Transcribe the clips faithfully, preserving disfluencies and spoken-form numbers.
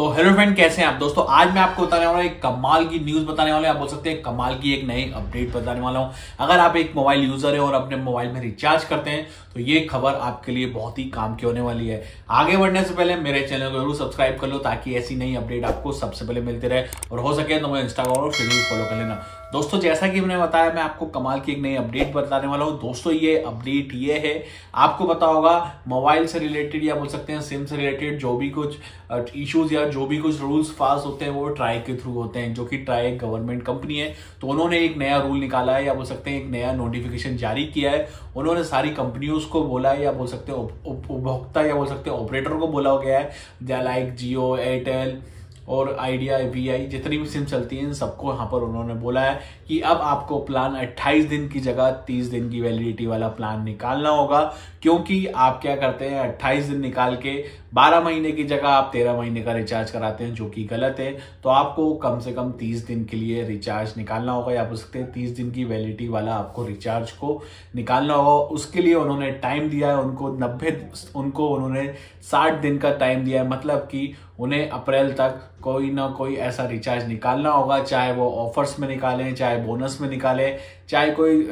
तो hello friend, कैसे हैं आप दोस्तों। आज मैं आपको बताने वाला हूं एक कमाल की न्यूज बताने वाला हूं, आप बोल सकते हैं कमाल की एक नई अपडेट बताने वाला हूं। अगर आप एक मोबाइल यूजर है और अपने मोबाइल में रिचार्ज करते हैं तो ये खबर आपके लिए बहुत ही काम की होने वाली है। आगे बढ़ने से पहले मेरे चैनल को जरूर सब्सक्राइब कर लो ताकि ऐसी नई अपडेट आपको सबसे पहले मिलती रहे, और हो सके तो मुझे इंस्टाग्राम और फेसबुक फॉलो कर लेना। दोस्तों जैसा कि मैंने बताया, मैं आपको कमाल की एक नई अपडेट बताने वाला हूं। दोस्तों ये अपडेट ये है, आपको पता होगा मोबाइल से रिलेटेड या बोल सकते हैं सिम से रिलेटेड जो भी कुछ इश्यूज या जो भी कुछ रूल्स पास होते हैं वो ट्राई के थ्रू होते हैं, जो कि ट्राई एक गवर्नमेंट कंपनी है। तो उन्होंने एक नया रूल निकाला है या बोल सकते हैं एक नया नोटिफिकेशन जारी किया है। उन्होंने सारी कंपनियों को बोला है या बोल सकते हैं उपभोक्ता या बोल सकते हैं ऑपरेटर को बोला हो गया है, लाइक जियो, एयरटेल और आइडिया, वी आई जितनी भी सिम चलती है इन सबको यहाँ पर उन्होंने बोला है कि अब आपको प्लान अट्ठाईस दिन की जगह तीस दिन की वैलिडिटी वाला प्लान निकालना होगा, क्योंकि आप क्या करते हैं अट्ठाईस दिन निकाल के बारह महीने की जगह आप तेरह महीने का रिचार्ज कराते हैं, जो कि गलत है। तो आपको कम से कम तीस दिन के लिए रिचार्ज निकालना होगा या बोल सकते हैं तीस दिन की वैलिडिटी वाला आपको रिचार्ज को निकालना होगा। उसके लिए उन्होंने टाइम दिया है, उनको नब्बे उनको उन्होंने साठ दिन का टाइम दिया है, मतलब कि उन्हें अप्रैल तक कोई ना कोई ऐसा रिचार्ज निकालना होगा, चाहे वो ऑफर्स में निकालें, चाहे बोनस में निकालें, चाहे कोई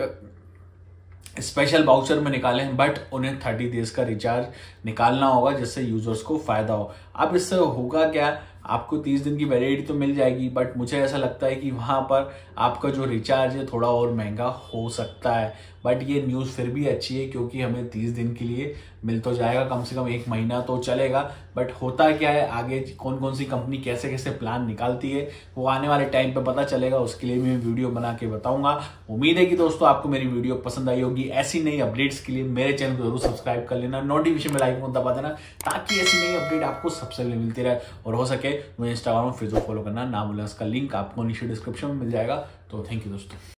स्पेशल वाउचर में निकालें, बट उन्हें थर्टी डेज का रिचार्ज निकालना होगा जिससे यूजर्स को फायदा हो। अब इससे होगा क्या, आपको तीस दिन की वैलिडिटी तो मिल जाएगी, बट मुझे ऐसा लगता है कि वहाँ पर आपका जो रिचार्ज है थोड़ा और महंगा हो सकता है। बट ये न्यूज़ फिर भी अच्छी है क्योंकि हमें तीस दिन के लिए मिल तो जाएगा, कम से कम एक महीना तो चलेगा। बट होता क्या है आगे, कौन कौन सी कंपनी कैसे कैसे प्लान निकालती है वो आने वाले टाइम पर पता चलेगा, उसके लिए मैं वीडियो बना के बताऊँगा। उम्मीद है कि दोस्तों आपको मेरी वीडियो पसंद आई होगी। ऐसी नई अपडेट्स के लिए मेरे चैनल को जरूर सब्सक्राइब कर लेना, नोटिफिकेशन बेल आइकन दबा देना ताकि ऐसी नई अपडेट आपको सबसे पहले मिलती रहे, और हो सके मुझे इंस्टाग्राम और फेसबुक फॉलो करना ना भूलें। इसका लिंक आपको नीचे डिस्क्रिप्शन में मिल जाएगा। तो थैंक यू दोस्तों।